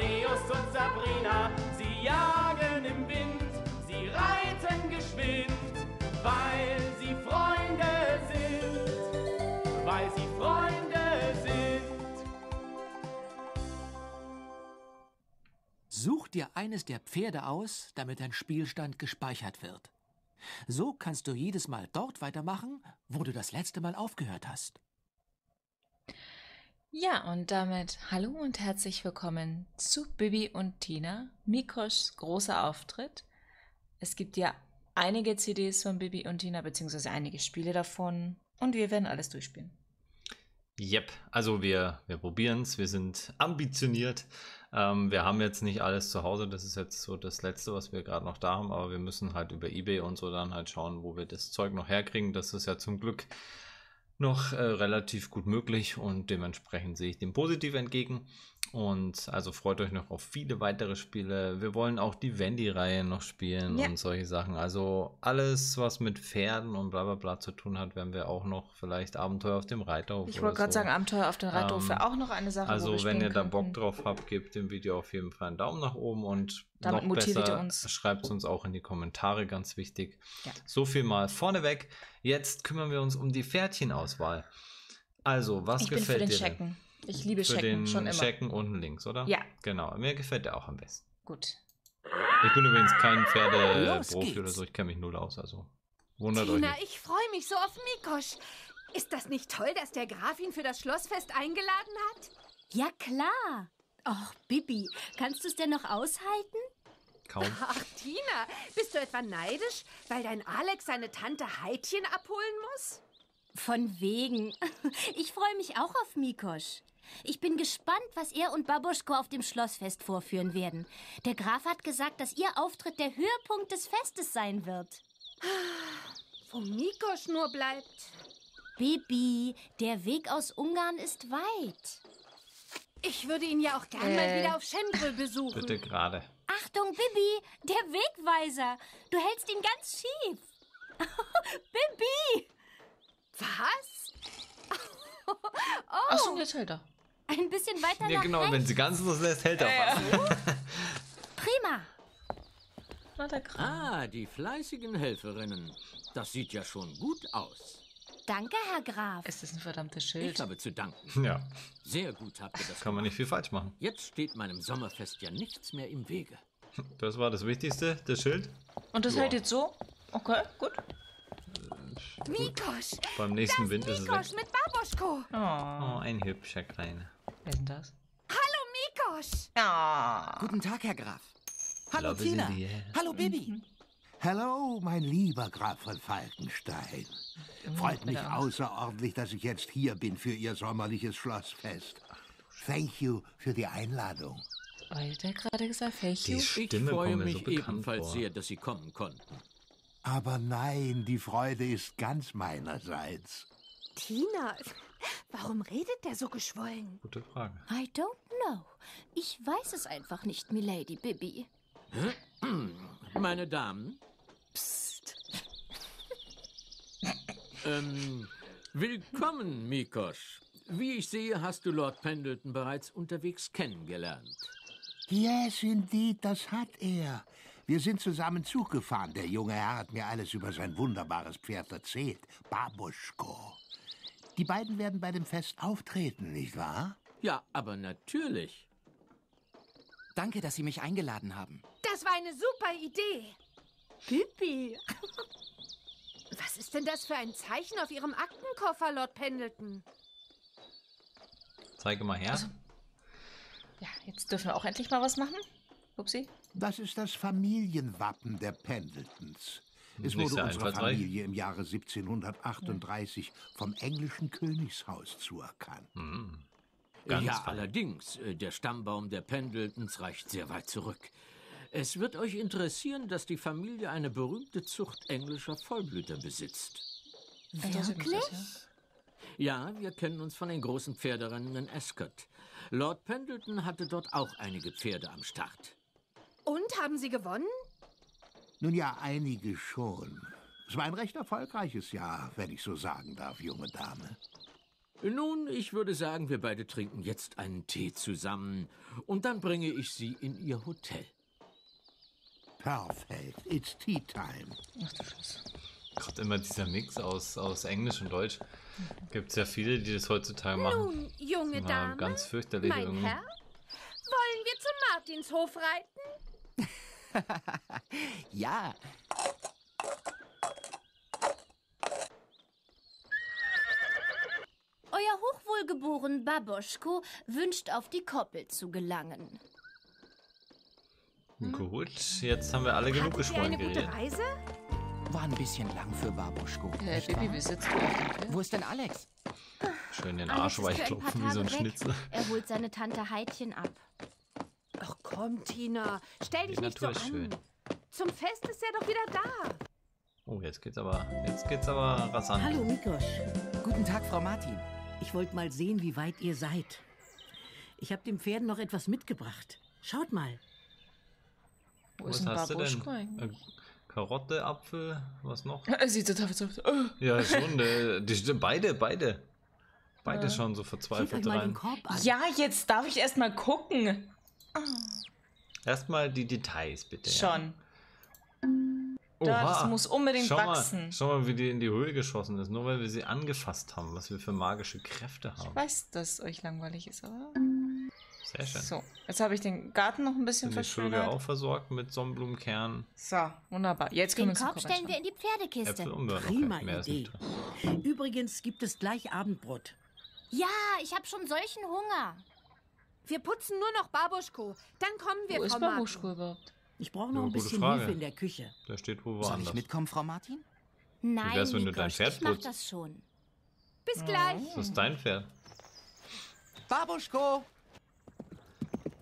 Amadeus und Sabrina, sie jagen im Wind, sie reiten geschwind, weil sie Freunde sind, weil sie Freunde sind. Such dir eines der Pferde aus, damit dein Spielstand gespeichert wird. So kannst du jedes Mal dort weitermachen, wo du das letzte Mal aufgehört hast. Ja, und damit hallo und herzlich willkommen zu Bibi und Tina, Mikos großer Auftritt. Es gibt ja einige CDs von Bibi und Tina, beziehungsweise einige Spiele davon, und wir werden alles durchspielen. Yep, also wir probieren es, wir sind ambitioniert. Wir haben jetzt nicht alles zu Hause, das ist jetzt so das Letzte, was wir gerade noch da haben, aber wir müssen halt über eBay und so dann halt schauen, wo wir das Zeug noch herkriegen. Das ist ja zum Glück noch relativ gut möglich und dementsprechend sehe ich dem positiv entgegen. Und also freut euch noch auf viele weitere Spiele. Wir wollen auch die Wendy-Reihe noch spielen, ja, und solche Sachen. Also alles, was mit Pferden und bla bla bla zu tun hat, werden wir auch noch vielleicht Abenteuer auf dem Reiterhof. Ich wollte gerade sagen, Abenteuer auf dem Reiterhof wäre auch noch eine Sache. Also wenn ihr da Bock drauf habt, gebt dem Video auf jeden Fall einen Daumen nach oben und damit noch besser, schreibt es uns auch in die Kommentare, ganz wichtig. Ja. So viel mal vorneweg. Jetzt kümmern wir uns um die Pferdchenauswahl. Also, was gefällt dir? Ich bin für den Checken. Ich liebe Checken, schon immer. Checken unten links, oder? Ja. Genau, mir gefällt der auch am besten. Gut. Ich bin übrigens kein Pferdeprofi oder so, ich kenne mich null aus, also wundert Tina, euch nicht. Ich freue mich so auf Mikosch. Ist das nicht toll, dass der Graf ihn für das Schlossfest eingeladen hat? Ja, klar. Och, Bibi, kannst du es denn noch aushalten? Kaum. Ach, Tina, bist du etwa neidisch, weil dein Alex seine Tante Heidchen abholen muss? Von wegen. Ich freue mich auch auf Mikosch. Ich bin gespannt, was er und Babuschko auf dem Schlossfest vorführen werden. Der Graf hat gesagt, dass ihr Auftritt der Höhepunkt des Festes sein wird. Wo Mikosch nur bleibt. Bibi, der Weg aus Ungarn ist weit. Ich würde ihn ja auch gerne mal wieder auf Schembri besuchen. Bitte gerade. Achtung, Bibi, der Wegweiser. Du hältst ihn ganz schief. Bibi! Was? Oh. Ach so, jetzt hält er. Ein bisschen weiter, ja, genau, nach rechts. Wenn sie ganz loslässt, hält er was. Prima. Na, der Kram. Ah, die fleißigen Helferinnen. Das sieht ja schon gut aus. Danke, Herr Graf. Es ist ein verdammtes Schild. Ich habe zu danken. Ja. Sehr gut habt ihr das. Kann man nicht viel falsch machen. Jetzt steht meinem Sommerfest ja nichts mehr im Wege. Das war das Wichtigste, das Schild. Und das hält jetzt so? Okay, gut. Mikosch! Beim nächsten Wind ist es Mikosch mit Babuschko! Oh, ein hübscher Kleiner. Wer ist denn das? Hallo, Mikosch! Oh. Guten Tag, Herr Graf. Hallo, Tina. Hallo, Bibi. Hallo, mein lieber Graf von Falkenstein. Freut mich außerordentlich, dass ich jetzt hier bin für Ihr sommerliches Schlossfest. Thank you für die Einladung. Hat er gerade gesagt, thank you? Ich freue mich ebenfalls sehr, dass Sie kommen konnten. Aber nein, die Freude ist ganz meinerseits. Tina, warum redet der so geschwollen? Gute Frage. I don't know. Ich weiß es einfach nicht, Milady Bibi. Meine Damen. Psst. Willkommen, Mikosch. Wie ich sehe, hast du Lord Pendleton bereits unterwegs kennengelernt. Yes, indeed, das hat er. Wir sind zusammen Zug gefahren. Der junge Herr hat mir alles über sein wunderbares Pferd erzählt. Babuschko. Die beiden werden bei dem Fest auftreten, nicht wahr? Ja, aber natürlich. Danke, dass Sie mich eingeladen haben. Das war eine super Idee. Bibi. Was ist denn das für ein Zeichen auf Ihrem Aktenkoffer, Lord Pendleton? Zeige mal her. Also, ja, jetzt dürfen wir auch endlich mal was machen. Upsi. Das ist das Familienwappen der Pendletons. Es wurde unserer Familie im Jahre 1738 vom englischen Königshaus zuerkannt. Mhm. Ja, allerdings, der Stammbaum der Pendletons reicht sehr weit zurück. Es wird euch interessieren, dass die Familie eine berühmte Zucht englischer Vollblüter besitzt. Wirklich? Ja, wir kennen uns von den großen Pferderennen in Ascot. Lord Pendleton hatte dort auch einige Pferde am Start. Und, haben Sie gewonnen? Nun ja, einige schon. Es war ein recht erfolgreiches Jahr, wenn ich so sagen darf, junge Dame. Nun, ich würde sagen, wir beide trinken jetzt einen Tee zusammen und dann bringe ich Sie in Ihr Hotel. Perfekt, it's tea time. Ach du Scheiße. Gott, immer dieser Mix aus Englisch und Deutsch. Gibt es ja viele, die das heutzutage machen. Nun, junge Dame, ganz fürchterlich mein irgendwie. Herr, wollen wir zum Martinshof reiten? Ja. Euer Hochwohlgeboren Baboschko wünscht, auf die Koppel zu gelangen. Gut, jetzt haben wir alle genug gesprochen. Hattet ihr eine gute Reise? War ein bisschen lang für Baboschko. Hey, Baby, wir sitzen auf. Wo ist denn Alex? Schön den Arsch weichklopfen wie so ein Schnitzel. Er holt seine Tante Heidchen ab. Ach komm, Tina, stell dich nicht so an. Zum Fest ist er doch wieder da. Oh, jetzt geht's aber rasant. Hallo, Mikosch. Guten Tag, Frau Martin. Ich wollte mal sehen, wie weit ihr seid. Ich habe den Pferden noch etwas mitgebracht. Schaut mal. Wo ist denn Baboschko eigentlich? Karotte, Apfel, was noch? Sieht total verzweifelt. Ja, schon. Beide schauen so verzweifelt rein. Ja, jetzt darf ich erstmal gucken. Erstmal die Details, bitte. Schon. Ja. Oha, das muss unbedingt wachsen. Schau mal, wie die in die Höhe geschossen ist. Nur weil wir sie angefasst haben, was wir für magische Kräfte haben. Ich weiß, dass es euch langweilig ist, aber... Sehr schön. So, jetzt habe ich den Garten noch ein bisschen verschönert. Die Vögel auch versorgt mit Sonnenblumenkernen. So, wunderbar. Jetzt können wir den Korb stellen wir in die Pferdekiste. Prima Idee. Übrigens gibt es gleich Abendbrot. Ja, ich habe schon solchen Hunger. Wir putzen nur noch Baboschko. Dann kommen wir, Frau Martin. Wo ist Baboschko überhaupt? Ich brauche noch ein bisschen Hilfe in der Küche. Da steht wo woanders. Soll ich mitkommen, Frau Martin? Nein, ich mach das schon. Bis gleich. Das ist dein Pferd. Baboschko!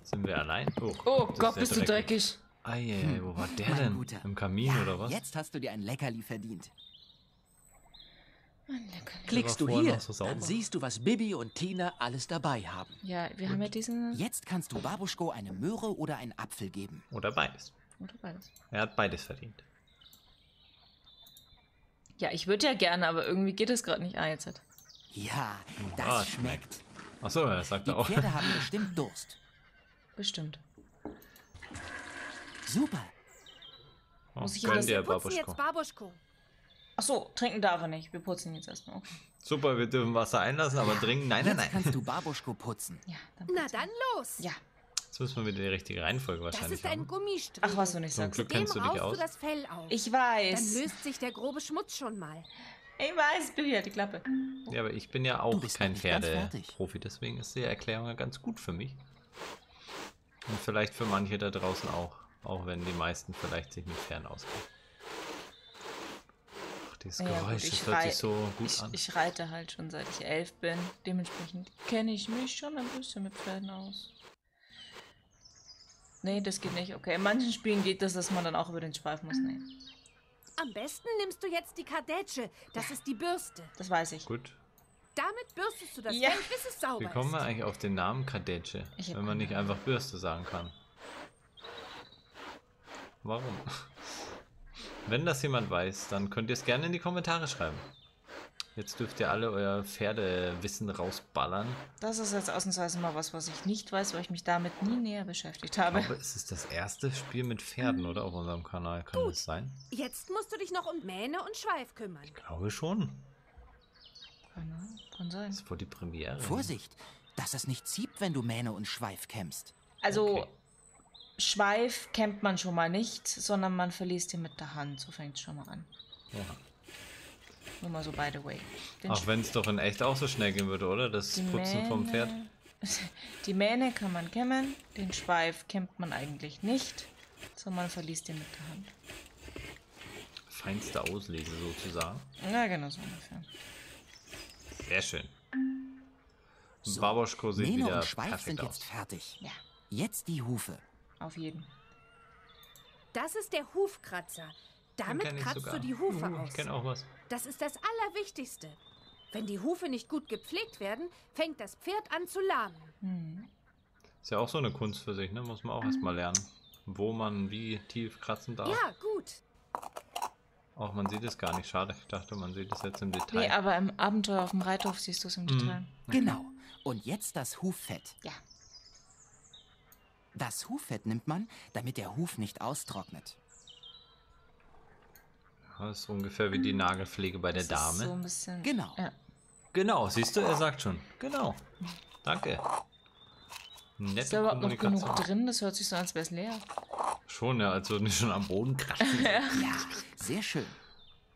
Sind wir allein? Oh Gott, bist du dreckig. Ei, wo war der denn? Guter. Im Kamin oder was? Jetzt hast du dir ein Leckerli verdient. Klickst du hier, dann siehst du, was Bibi und Tina alles dabei haben. Ja, wir haben ja diesen... Jetzt kannst du Baboschko eine Möhre oder einen Apfel geben. Oder beides. Er hat beides verdient. Ja, ich würde ja gerne, aber irgendwie geht es gerade nicht. Ah, jetzt hat... Ja, das schmeckt. Achso, das sagt er auch. Die Pferde haben bestimmt Durst. Bestimmt. Super. Muss ich hier putzen jetzt Baboschko? Achso, trinken darf er nicht. Wir putzen jetzt erstmal. Okay. Super, wir dürfen Wasser einlassen, aber trinken. Nein. Kannst du Baboschko putzen? Ja, dann putzen. Na dann los. Ja. Jetzt müssen wir wieder die richtige Reihenfolge wahrscheinlich. Das ist ein Gummistiefel. Ach, was du nicht sagst. Zum Glück kennst du dich aus. Das Fell auf. Ich weiß. Dann löst sich der grobe Schmutz schon mal. Ich weiß, Bibi hat die Klappe. Ja, aber ich bin ja auch kein Pferdeprofi, deswegen ist die Erklärung ja ganz gut für mich. Und vielleicht für manche da draußen auch. Auch wenn die meisten vielleicht sich mit Pferden auskennen. Ach, dieses Geräusch, das hört sich so gut an. Ich reite halt schon seit ich 11 bin. Dementsprechend kenne ich mich schon ein bisschen mit Pferden aus. Nee, das geht nicht. Okay, in manchen Spielen geht das, dass man dann auch über den Schweif muss. Nee. Am besten nimmst du jetzt die Kardätsche. Das ist die Bürste. Das weiß ich. Gut. Damit bürstest du das Fell, bis es sauber ist. Wie kommen wir eigentlich auf den Namen Kardätsche, wenn man nicht einfach Bürste sagen kann? Warum? Wenn das jemand weiß, dann könnt ihr es gerne in die Kommentare schreiben. Jetzt dürft ihr alle euer Pferdewissen rausballern. Das ist jetzt ausnahmsweise mal was ich nicht weiß, weil ich mich damit nie näher beschäftigt habe. Ich glaube, es ist das erste Spiel mit Pferden, oder? Auf unserem Kanal kann das sein. Jetzt musst du dich noch um Mähne und Schweif kümmern. Ich glaube schon. Kann sein. Das ist wohl die Premiere. Vorsicht, dass es nicht zieht, wenn du Mähne und Schweif kämmst. Also, Schweif kämmt man schon mal nicht, sondern man verliest ihn mit der Hand. So fängt es schon mal an. Ja. Nur mal so by the way. Auch wenn es doch in echt auch so schnell gehen würde, oder? Das Putzen vom Pferd. Die Mähne kann man kämmen, den Schweif kämmt man eigentlich nicht, sondern man verliest ihn mit der Hand. Feinste Auslese sozusagen. Ja, genau so ungefähr. Sehr schön. So, Baboschko sieht wieder perfekt aus. Mähne und Schweif sind jetzt fertig. Ja. Jetzt die Hufe. Auf jeden. Das ist der Hufkratzer. Damit kratzt du die Hufe aus. Ich kenne auch was. Das ist das Allerwichtigste. Wenn die Hufe nicht gut gepflegt werden, fängt das Pferd an zu lahmen. Mhm. Ist ja auch so eine Kunst für sich, ne? Muss man auch erstmal lernen, wo man wie tief kratzen darf. Ja, gut. Auch man sieht es gar nicht. Schade, ich dachte, man sieht es jetzt im Detail. Nee, aber im Abenteuer auf dem Reithof siehst du es im Detail. Genau. Und jetzt das Huffett. Ja. Das Huffett nimmt man, damit der Huf nicht austrocknet. Ja, das ist ungefähr wie die Nagelpflege bei der Dame. So ein bisschen. Genau. Ja. Genau, siehst du, er sagt schon. Genau. Danke. Nette ist aber noch genug drin, das hört sich so an, als wäre es leer. Schon, ja, als würden die schon am Boden kratzen. Ja, sehr schön.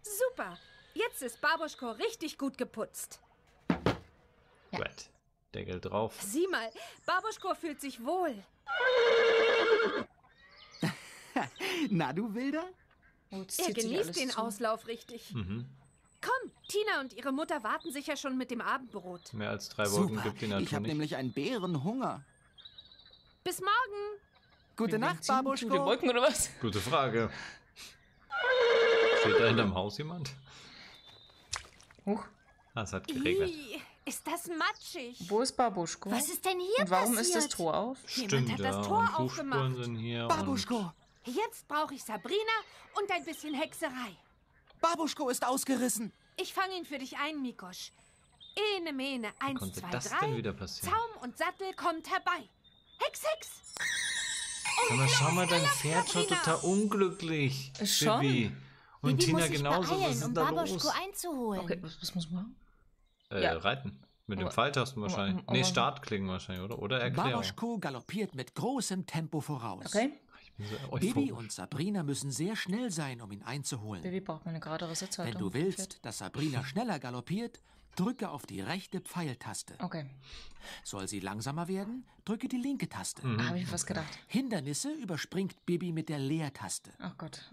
Super, jetzt ist Babuschko richtig gut geputzt. Ja. Gut, Deckel drauf. Sieh mal, Babuschko fühlt sich wohl. Na, du Wilder? Oh, er genießt den Auslauf richtig. Komm, Tina und ihre Mutter warten sicher schon mit dem Abendbrot. Mehr als 3 Wochen gibt die Natur nicht. Ich habe nämlich einen Bärenhunger. Bis morgen. Gute Nacht, Babuschko. Die Wolken oder was? Gute Frage. Steht da hinterm Haus jemand? Huch. Ah, es hat geregnet. Ist das matschig? Wo ist Babuschko? Was ist denn hier passiert? Warum ist das Tor auf? Stimmt, hat das Tor aufgemacht. Babuschko. Jetzt brauche ich Sabrina und ein bisschen Hexerei. Babuschko ist ausgerissen. Ich fange ihn für dich ein, Mikosch. Ene, mene, 1, 2, 3. Zaum und Sattel kommt herbei. Hex, Hex. Aber schau mal, dein Pferd schaut total unglücklich. Schon. Bibi. Und Bibi Tina genauso. Beeilen, was ist da los? Einzuholen. Okay, was muss man? Reiten. Mit dem Pfeiltasten wahrscheinlich. Nee, Startklingen wahrscheinlich, oder? Oder Erklärung. Babuschko galoppiert mit großem Tempo voraus. Okay. So Bibi und Sabrina müssen sehr schnell sein, um ihn einzuholen. Bibi braucht eine geradere Sitzhaltung. Wenn du willst, dass Sabrina schneller galoppiert, drücke auf die rechte Pfeiltaste. Okay. Soll sie langsamer werden, drücke die linke Taste. Habe ich was gedacht. Hindernisse überspringt Bibi mit der Leertaste. Ach Gott.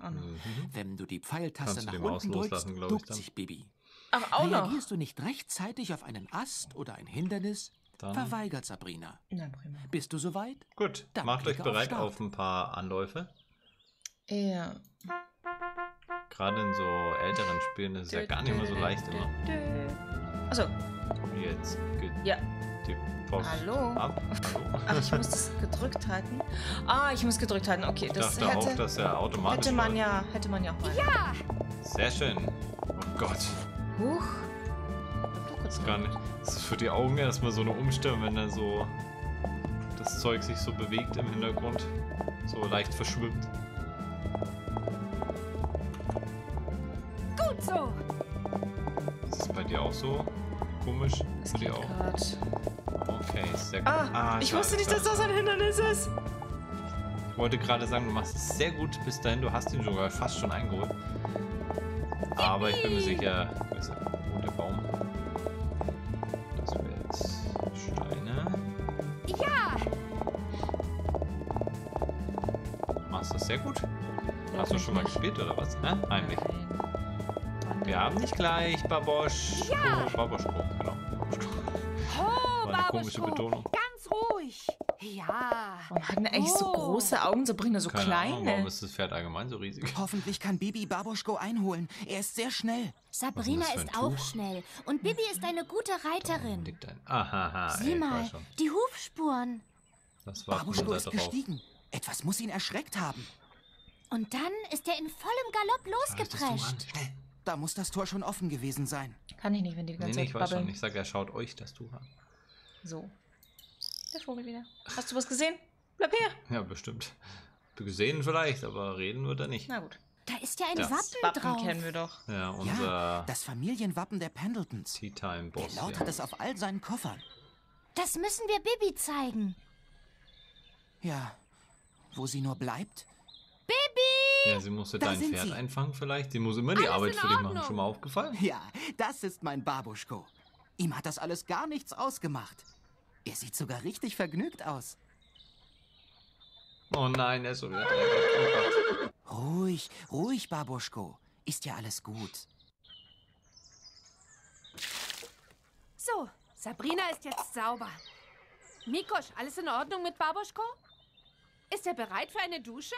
Wenn du die Pfeiltaste nach unten drückst, duckt sich Bibi. Ach, auch noch. Reagierst du nicht rechtzeitig auf einen Ast oder ein Hindernis, dann verweigert Sabrina. Na, prima. Bist du soweit? Gut. Dann macht euch bereit auf ein paar Anläufe. Ja. Gerade in so älteren Spielen ist es ja gar nicht mehr so leicht immer. Achso. Jetzt geht die Post ab. Hallo. Ach, ich muss das gedrückt halten. Ah, ich muss gedrückt halten. Okay, das hätte, auch, dass er automatisch hätte man ja auch mal. Ja! Sehr schön. Oh Gott. Huch. Das ist gar nicht. Das ist für die Augen erstmal so eine Umstellung, wenn dann so das Zeug sich so bewegt im Hintergrund. So leicht verschwimmt. Gut so! Ist das bei dir auch so komisch? Das geht auch. Okay, sehr gut. Ah, ich wusste nicht, dass das ein Hindernis ist. Ich wollte gerade sagen, du machst es sehr gut bis dahin. Du hast ihn sogar fast schon eingeholt. Aber ich bin mir sicher, ist der rote Baum. Das wäre jetzt Steine. Ja! Du machst das sehr gut. Hast du schon mal gespielt oder was? Ne? Heimlich. Wir haben nicht gleich Babuschko. Ja. Babuschko, genau. Babuschko. Oh, war eine komische Betonung. Ganz ruhig. Ja. Warum hatten eigentlich so große Augen, Sabrina so kleine? Ahnung, warum ist das Pferd allgemein so riesig? Hoffentlich kann Bibi Babuschko einholen. Er ist sehr schnell. Sabrina ist auch schnell. Und Bibi ist eine gute Reiterin. Sieh mal, die Hufspuren. Das war Babuschko ist gestiegen. Etwas muss ihn erschreckt haben. Und dann ist er in vollem Galopp losgeprescht. Da muss das Tor schon offen gewesen sein. Kann ich nicht, wenn die ganze Zeit babbeln. Ich weiß schon. Ich sage, er schaut euch das Tor an. So. Der Vogel wieder. Hast du was gesehen? Bleib her. Ja, bestimmt. Gesehen vielleicht, aber reden wird er nicht. Na gut. Da ist ja ein Wappen drauf. Das kennen wir doch. Ja, unser das Familienwappen der Pendletons. Tea Time Boss. Der lautet es auf all seinen Koffern. Das müssen wir Bibi zeigen. Ja. Wo sie nur bleibt. Bibi! Ja, sie musste dein Pferd einfangen vielleicht. Sie muss immer die Arbeit für dich machen. Schon mal aufgefallen? Ja, das ist mein Babuschko. Ihm hat das alles gar nichts ausgemacht. Er sieht sogar richtig vergnügt aus. Oh nein, er ist so wieder. Ruhig, ruhig, Babuschko. Ist ja alles gut. So, Sabrina ist jetzt sauber. Mikosch, alles in Ordnung mit Babuschko? Ist er bereit für eine Dusche?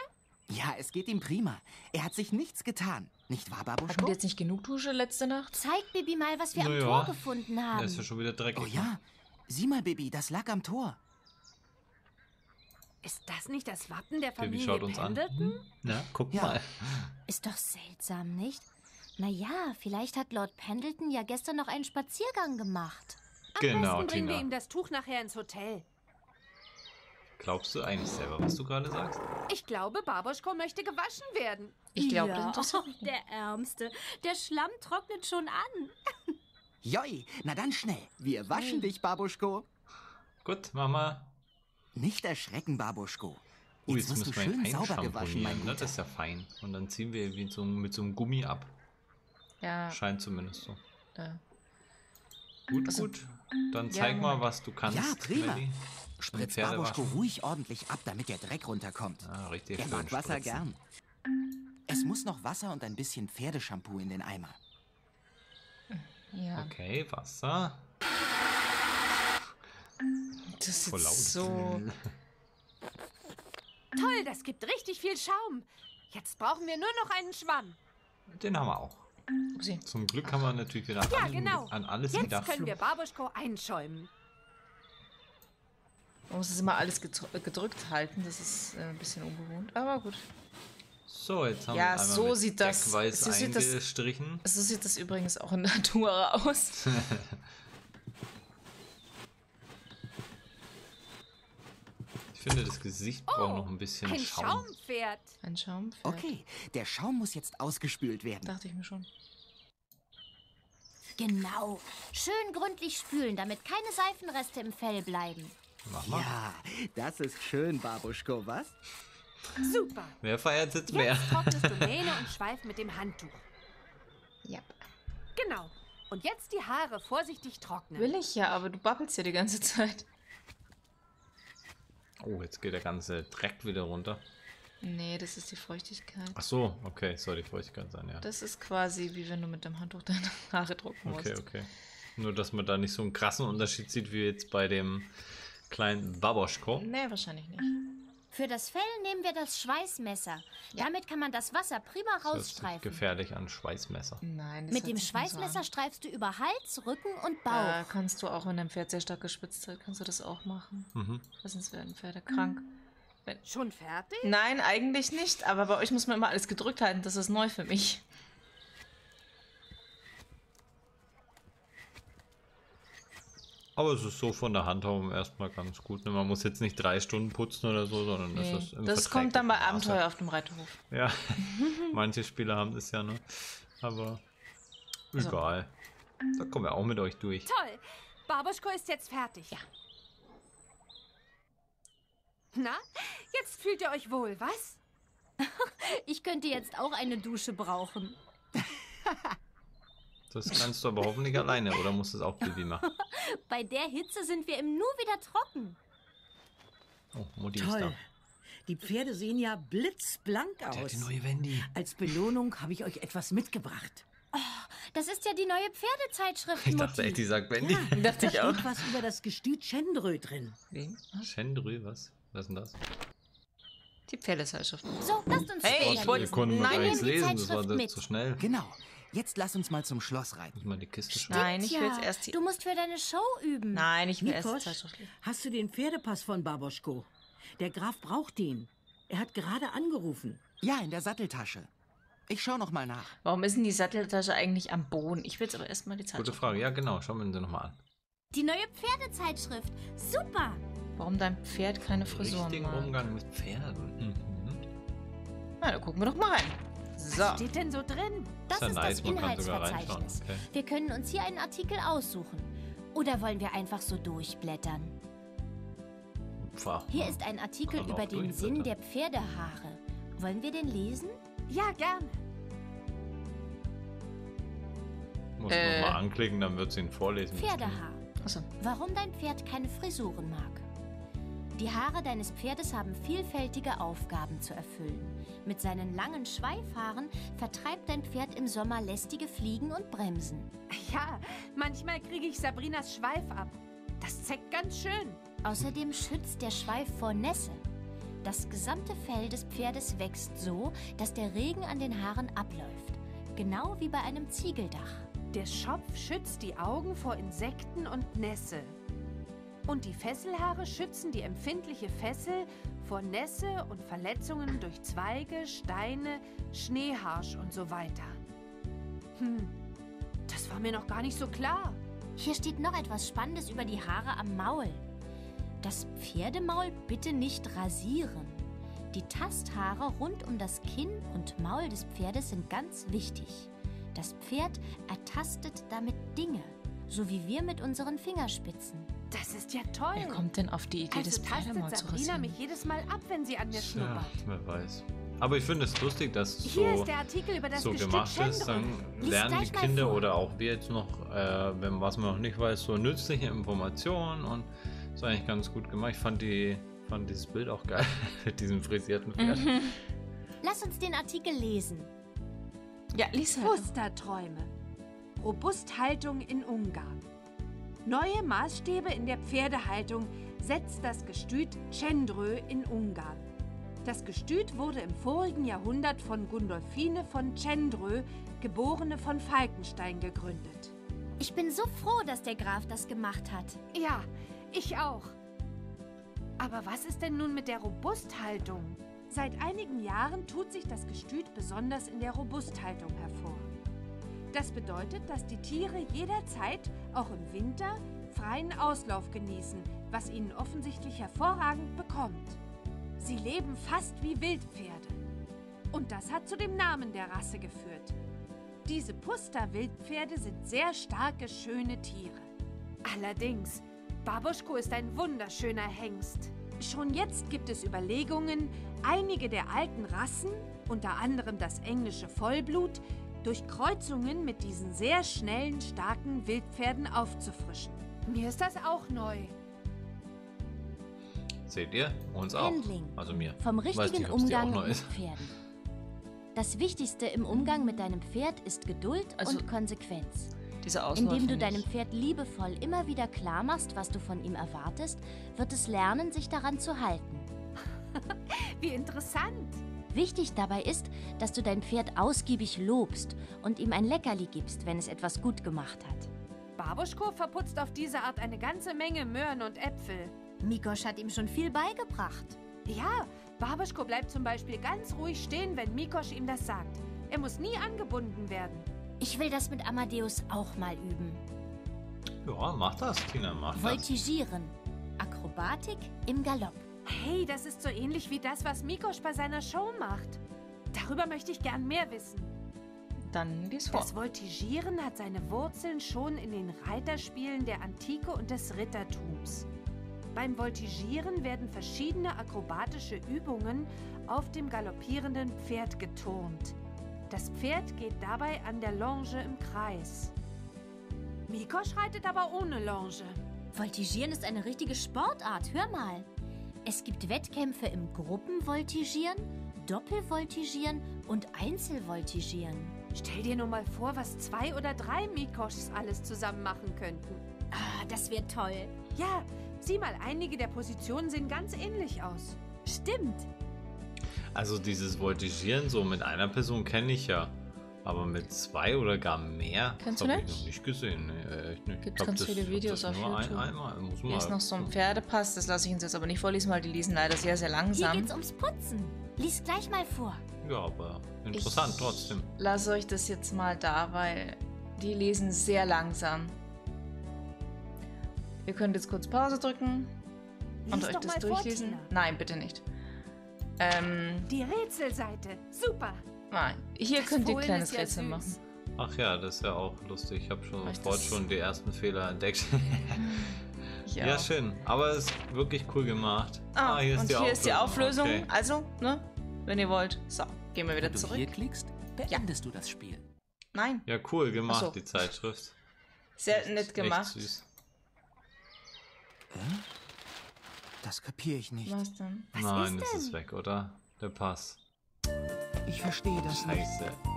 Ja, es geht ihm prima. Er hat sich nichts getan. Nicht wahr, Babuschko? Hatten wir jetzt nicht genug Dusche letzte Nacht? Zeig Bibi mal, was wir am Tor gefunden haben. Der ist ja schon wieder dreckig. Oh ja. Sieh mal, Bibi, das lag am Tor. Ist das nicht das Wappen der Familie Pendleton? Bibi schaut uns an. Na, guck mal. Ist doch seltsam, nicht? Naja, vielleicht hat Lord Pendleton ja gestern noch einen Spaziergang gemacht. Genau, Tina. Bringen wir ihm das Tuch nachher ins Hotel. Glaubst du eigentlich selber, was du gerade sagst? Ich glaube, Babuschko möchte gewaschen werden. Ich glaube, ja. Das ist der Ärmste. Der Schlamm trocknet schon an. Joi, na dann schnell. Wir waschen dich, Babuschko. Gut, Mama. Nicht erschrecken, Babuschko. Jetzt musst du schön sauber gewaschen, mein Guter. Das ist ja fein. Und dann ziehen wir ihn mit so einem Gummi ab. Ja. Scheint zumindest so. Ja. Gut, also, gut. Dann zeig mal, was du kannst. Ja, prima. Melli. Spritz Babuschko ruhig ordentlich ab, damit der Dreck runterkommt. Ah, richtig. Er mag Wasser gern. Es muss noch Wasser und ein bisschen Pferdeshampoo in den Eimer. Ja. Okay, Wasser. Das ist voll laut. So... Toll, das gibt richtig viel Schaum. Jetzt brauchen wir nur noch einen Schwamm. Den haben wir auch. Okay. Zum Glück haben wir natürlich wieder an alles gedacht. Jetzt können wir Babuschko einschäumen. Man muss es immer alles gedrückt halten, das ist ein bisschen ungewohnt, aber gut. So, jetzt haben wir einmal so sieht das Deckweiß eingestrichen. So sieht das übrigens auch in Natura aus. Ich finde, das Gesicht braucht noch ein bisschen Schaum. Ein Schaumpferd. Okay, der Schaum muss jetzt ausgespült werden. Dachte ich mir schon. Genau, schön gründlich spülen, damit keine Seifenreste im Fell bleiben. Mach mal. Ja, das ist schön, Babuschko, was? Super. Wer feiert jetzt mehr? Jetzt trocknest du Mähne und Schweif mit dem Handtuch. Ja. Genau. Und jetzt die Haare vorsichtig trocknen. Will ich ja, aber du babbelst ja die ganze Zeit. Oh, jetzt geht der ganze Dreck wieder runter. Nee, das ist die Feuchtigkeit. Ach so, okay, soll die Feuchtigkeit sein, ja. Das ist quasi, wie wenn du mit dem Handtuch deine Haare trocknen musst. Okay, okay. Nur, dass man da nicht so einen krassen Unterschied sieht, wie jetzt bei dem kleinen Babuschko. Nee, wahrscheinlich nicht. Für das Fell nehmen wir das Schweißmesser. Ja. Damit kann man das Wasser prima rausstreifen. Das ist gefährlich an Schweißmesser. Nein, das mit dem Schweißmesser streifst du über Hals, Rücken und Bauch. Da kannst du auch, wenn dein Pferd sehr stark gespitzt wird, kannst du das auch machen. Mhm. Sonst werden Pferde krank. Schon fertig? Nein, eigentlich nicht. Aber bei euch muss man immer alles gedrückt halten. Das ist neu für mich. Aber es ist so von der Handhabung erstmal ganz gut. Man muss jetzt nicht 3 Stunden putzen oder so, sondern das ist im Das kommt dann bei Abenteuer auf dem Reiterhof. Ja, manche Spieler haben das ja, ne? Aber egal. So. Da kommen wir auch mit euch durch. Toll! Babuschko ist jetzt fertig. Ja. Na, jetzt fühlt ihr euch wohl, was? Ich könnte jetzt auch eine Dusche brauchen. Das kannst du aber hoffentlich alleine, oder musst du es auch Bibi machen? Bei der Hitze sind wir im Nu wieder trocken. Oh, Mutti ist da. Die Pferde sehen ja blitzblank aus. Der hat die neue Wendy. Als Belohnung habe ich euch etwas mitgebracht. Oh, das ist ja die neue Pferdezeitschrift, Mutti. Ich dachte echt, die sagt Wendy. Ja, dachte ich auch. Da steht was über das Gestüt Chendrö drin. Wen? Chendrö, was? Was ist denn das? Die Pferdezeitschrift. So, lasst uns... Hey, ich wollte... Nein, nicht lesen, das war zu schnell. Genau. Jetzt lass uns mal zum Schloss reiten. Ich muss mal die Kiste schnappen. Nein, ich will jetzt erst die... Du musst für deine Show üben. Nein, ich will erst... Hast du den Pferdepass von Babuschko? Der Graf braucht den. Er hat gerade angerufen. Ja, in der Satteltasche. Ich schau noch mal nach. Warum ist denn die Satteltasche eigentlich am Boden? Ich will jetzt aber erst mal die Zeitschrift... Gute Frage. Ja, genau. Schauen wir sie noch mal an. Die neue Pferdezeitschrift. Super! Warum dein Pferd keine Frisuren macht? Richtigen Umgang mit Pferden. Na, da gucken wir doch mal rein. So. Was steht denn so drin? Das ist das Inhaltsverzeichnis. Okay. Wir können uns hier einen Artikel aussuchen. Oder wollen wir einfach so durchblättern? Pfarr. Hier ist ein Artikel über den Sinn der Pferdehaare. Wollen wir den lesen? Ja, gerne. Muss man mal anklicken, dann wird sie ihn vorlesen. Pferdehaar. Achso. Warum dein Pferd keine Frisuren mag. Die Haare deines Pferdes haben vielfältige Aufgaben zu erfüllen. Mit seinen langen Schweifhaaren vertreibt dein Pferd im Sommer lästige Fliegen und Bremsen. Ja, manchmal kriege ich Sabrinas Schweif ab. Das zeckt ganz schön. Außerdem schützt der Schweif vor Nässe. Das gesamte Fell des Pferdes wächst so, dass der Regen an den Haaren abläuft. Genau wie bei einem Ziegeldach. Der Schopf schützt die Augen vor Insekten und Nässe. Und die Fesselhaare schützen die empfindliche Fessel vor Nässe und Verletzungen durch Zweige, Steine, Schneeharsch und so weiter. Das war mir noch gar nicht so klar. Hier steht noch etwas Spannendes über die Haare am Maul. Das Pferdemaul bitte nicht rasieren. Die Tasthaare rund um das Kinn und Maul des Pferdes sind ganz wichtig. Das Pferd ertastet damit Dinge, so wie wir mit unseren Fingerspitzen. Das ist ja toll. Wer kommt denn auf die Idee, also das Pferdemaul zu rasieren? Sabrina mich jedes Mal ab, wenn sie an mir schnuppert. Ja, wer weiß. Aber ich finde es lustig, dass es so, gemacht ist. Dann lernen die Kinder oder auch wir jetzt noch, was man noch nicht weiß, so nützliche Informationen. Und das ist eigentlich ganz gut gemacht. Ich fand dieses Bild auch geil mit diesem frisierten Pferd. Mhm. Lass uns den Artikel lesen. Ja, Lisa. Musterträume. Robusthaltung in Ungarn. Neue Maßstäbe in der Pferdehaltung setzt das Gestüt Csendrő in Ungarn. Das Gestüt wurde im vorigen Jahrhundert von Gundolfine von Csendrő, geborene von Falkenstein, gegründet. Ich bin so froh, dass der Graf das gemacht hat. Ja, ich auch. Aber was ist denn nun mit der Robusthaltung? Seit einigen Jahren tut sich das Gestüt besonders in der Robusthaltung hervor. Das bedeutet, dass die Tiere jederzeit, auch im Winter, freien Auslauf genießen, was ihnen offensichtlich hervorragend bekommt. Sie leben fast wie Wildpferde. Und das hat zu dem Namen der Rasse geführt. Diese Puster-Wildpferde sind sehr starke, schöne Tiere. Allerdings, Babuschko ist ein wunderschöner Hengst. Schon jetzt gibt es Überlegungen, einige der alten Rassen, unter anderem das englische Vollblut, durch Kreuzungen mit diesen sehr schnellen, starken Wildpferden aufzufrischen. Mir ist das auch neu. Seht ihr? Uns auch. Handling. Also mir. Vom richtigen Umgang mit Pferden. Das Wichtigste im Umgang mit deinem Pferd ist Geduld und Konsequenz. Indem du deinem Pferd liebevoll immer wieder klar machst, was du von ihm erwartest, wird es lernen, sich daran zu halten. Wie interessant! Wichtig dabei ist, dass du dein Pferd ausgiebig lobst und ihm ein Leckerli gibst, wenn es etwas gut gemacht hat. Babuschko verputzt auf diese Art eine ganze Menge Möhren und Äpfel. Mikosch hat ihm schon viel beigebracht. Ja, Babuschko bleibt zum Beispiel ganz ruhig stehen, wenn Mikosch ihm das sagt. Er muss nie angebunden werden. Ich will das mit Amadeus auch mal üben. Ja, mach das, Tina, mach das. Voltigieren. Akrobatik im Galopp. Hey, das ist so ähnlich wie das, was Mikosch bei seiner Show macht. Darüber möchte ich gern mehr wissen. Dann geht's vor. Das Voltigieren hat seine Wurzeln schon in den Reiterspielen der Antike und des Rittertums. Beim Voltigieren werden verschiedene akrobatische Übungen auf dem galoppierenden Pferd geturnt. Das Pferd geht dabei an der Longe im Kreis. Mikosch reitet aber ohne Longe. Voltigieren ist eine richtige Sportart, hör mal. Es gibt Wettkämpfe im Gruppenvoltigieren, Doppelvoltigieren und Einzelvoltigieren. Stell dir nur mal vor, was 2 oder 3 Mikoschs alles zusammen machen könnten. Ah, das wäre toll. Ja, sieh mal, einige der Positionen sehen ganz ähnlich aus. Stimmt. Also dieses Voltigieren so mit einer Person kenne ich ja, aber mit 2 oder gar mehr habe ich noch nicht gesehen. Nee, echt nicht. Gibt ganz viele Videos auf YouTube. Hier ist noch so ein Pferdepass, das lasse ich uns jetzt aber nicht vorlesen, weil die lesen leider sehr, sehr langsam. Hier geht's ums Putzen. Lies gleich mal vor. Ja, aber interessant trotzdem. Lasst euch das jetzt mal da, weil die lesen sehr langsam. Ihr könnt jetzt kurz Pause drücken und euch das durchlesen. Nein, bitte nicht. Die Rätselseite. Super. Nein, hier könnt ihr ein kleines Rätsel machen. Ach ja, das ist ja auch lustig. Ich habe sofort die ersten Fehler entdeckt. Ja, schön. Aber es ist wirklich cool gemacht. Ah, hier ist die Auflösung. Okay. Also, ne? Wenn ihr wollt. So, gehen wir wieder zurück. Wenn du hier klickst, beendest du das Spiel. Nein. Ja, cool gemacht, die Zeitschrift. Sehr nett gemacht. Echt süß. Das kapiere ich nicht. Was denn? Nein, das ist weg, oder? Der Pass. Ich verstehe das nicht.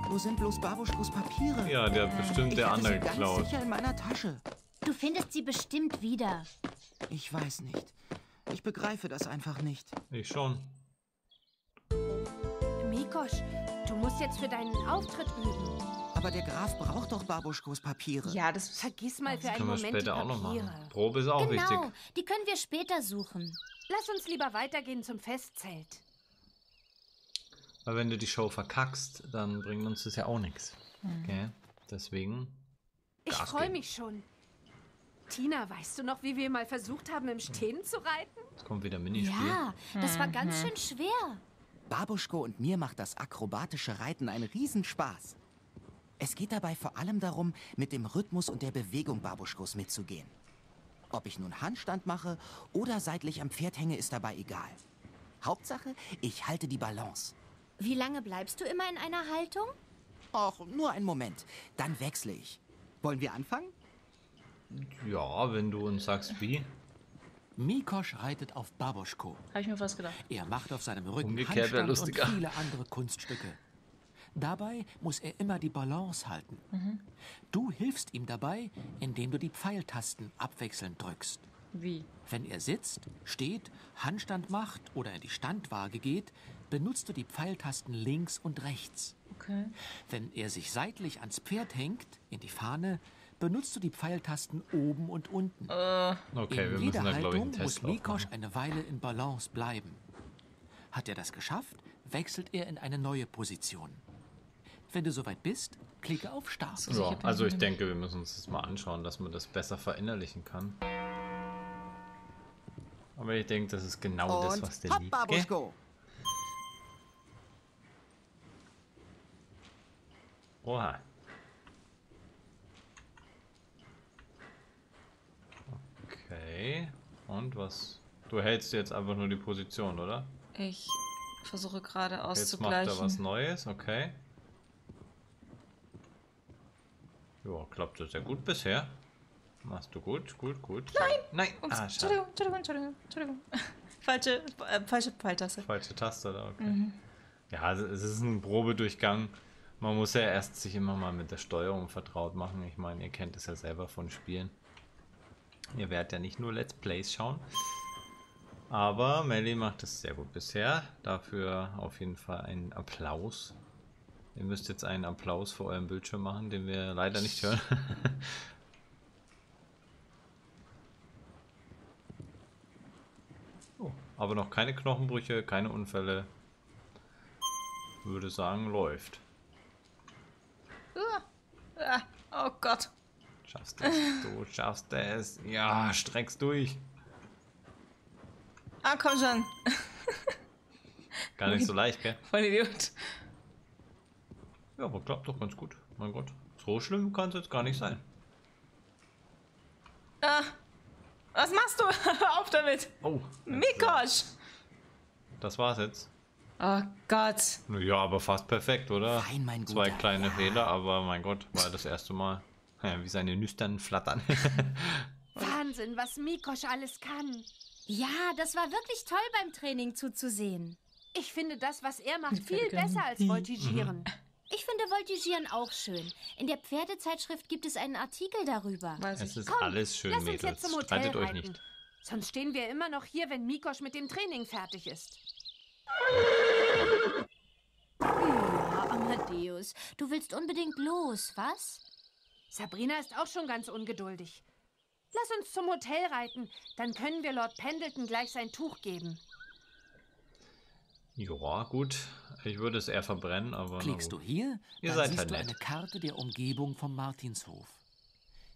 Wo sind bloß Babuschkos Papiere? Ja, der hat bestimmt der andere geklaut. Ich bin sicher in meiner Tasche. Du findest sie bestimmt wieder. Ich weiß nicht. Ich begreife das einfach nicht. Ich schon. Mikosch, du musst jetzt für deinen Auftritt üben. Aber der Graf braucht doch Babuschkos Papiere. Ja, das vergiss mal für einen Moment die Papiere. Können wir später auch noch machen. Probe ist auch wichtig. Genau, die können wir später suchen. Lass uns lieber weitergehen zum Festzelt. Weil wenn du die Show verkackst, dann bringt uns das ja auch nichts. Okay? Deswegen. Ich freue mich schon. Tina, weißt du noch, wie wir mal versucht haben, im Stehen zu reiten? Jetzt kommt wieder Minispiel. Ja, das war ganz schön schwer. Babuschko und mir macht das akrobatische Reiten einen Riesenspaß. Es geht dabei vor allem darum, mit dem Rhythmus und der Bewegung Babuschkos mitzugehen. Ob ich nun Handstand mache oder seitlich am Pferd hänge, ist dabei egal. Hauptsache, ich halte die Balance. Wie lange bleibst du immer in einer Haltung? Ach, nur einen Moment. Dann wechsle ich. Wollen wir anfangen? Ja, wenn du uns sagst, wie. Mikosch reitet auf Babuschko. Habe ich mir fast gedacht. Er macht auf seinem Rücken umgekehrt Handstand und viele andere Kunststücke. Dabei muss er immer die Balance halten. Du hilfst ihm dabei, indem du die Pfeiltasten abwechselnd drückst. Wie? Wenn er sitzt, steht, Handstand macht oder in die Standwaage geht, benutzt du die Pfeiltasten links und rechts. Okay. Wenn er sich seitlich ans Pferd hängt, in die Fahne, benutzt du die Pfeiltasten oben und unten. Okay, in jeder Haltung muss Mikosch eine Weile in Balance bleiben. Hat er das geschafft, wechselt er in eine neue Position. Wenn du soweit bist, klicke auf Start. So, also ich denke, wir müssen uns das mal anschauen, dass man das besser verinnerlichen kann. Aber ich denke, das ist genau das, was der liebt. Babuschko. Oha. Okay. Und was? Du hältst jetzt einfach nur die Position, oder? Ich versuche gerade auszugleichen. Jetzt macht er was Neues, okay. Ja, klappt das ja gut bisher. Machst du gut. Nein! Entschuldigung. Falsche Pfeiltaste. Falsche Taste, da, okay. Ja, es ist ein Probedurchgang. Man muss ja erst sich immer mal mit der Steuerung vertraut machen. Ich meine, ihr kennt es ja selber von Spielen. Ihr werdet ja nicht nur Let's Plays schauen. Aber Melly macht es sehr gut bisher. Dafür auf jeden Fall einen Applaus. Ihr müsst jetzt einen Applaus vor eurem Bildschirm machen, den wir leider nicht hören. Aber noch keine Knochenbrüche, keine Unfälle. Würde sagen, läuft. Oh Gott. Schaffst es, du schaffst es. Ja, streckst durch. Ah, komm schon. Gar nicht so leicht, gell? Voll Idiot. Ja, aber klappt doch ganz gut. Mein Gott, so schlimm kann es jetzt gar nicht sein. Was machst du? Auf damit! Oh, Mikosch! Das war's jetzt. Oh Gott. Ja, aber fast perfekt, oder? Fein, mein Guter. Zwei kleine Fehler, aber mein Gott, war das erste Mal. Ja, wie seine nüchternen Flattern. Wahnsinn, was Mikosch alles kann. Ja, das war wirklich toll beim Training zuzusehen. Ich finde das, was er macht, viel besser als Voltigieren. Ich finde Voltigieren auch schön. In der Pferdezeitschrift gibt es einen Artikel darüber. Es ist alles schön, Mädels. Streitet euch nicht. Sonst stehen wir immer noch hier, wenn Mikosch mit dem Training fertig ist. Ja, Amadeus, du willst unbedingt los, was? Sabrina ist auch schon ganz ungeduldig. Lass uns zum Hotel reiten, dann können wir Lord Pendleton gleich sein Tuch geben. Ja, gut. Ich würde es eher verbrennen, aber... Klickst du hier, dann siehst du eine Karte der Umgebung vom Martinshof.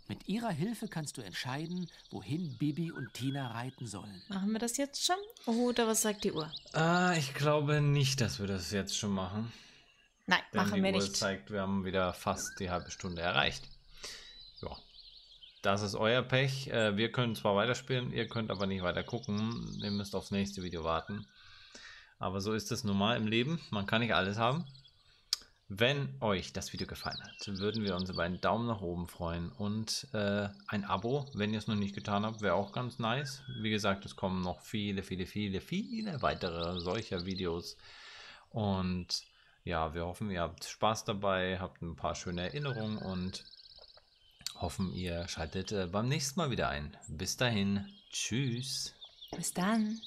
Mit ihrer Hilfe kannst du entscheiden, wohin Bibi und Tina reiten sollen. Machen wir das jetzt schon? Oder was sagt die Uhr? Ich glaube nicht, dass wir das jetzt schon machen. Nein, machen wir nicht. Die Uhr zeigt, wir haben wieder fast die halbe Stunde erreicht. Ja, das ist euer Pech. Wir können zwar weiterspielen, ihr könnt aber nicht weiter gucken. Ihr müsst aufs nächste Video warten. Aber so ist es normal im Leben. Man kann nicht alles haben. Wenn euch das Video gefallen hat, würden wir uns über einen Daumen nach oben freuen. Und ein Abo, wenn ihr es noch nicht getan habt, wäre auch ganz nice. Wie gesagt, es kommen noch viele weitere solcher Videos. Und ja, wir hoffen, ihr habt Spaß dabei, habt ein paar schöne Erinnerungen und hoffen, ihr schaltet beim nächsten Mal wieder ein. Bis dahin. Tschüss. Bis dann.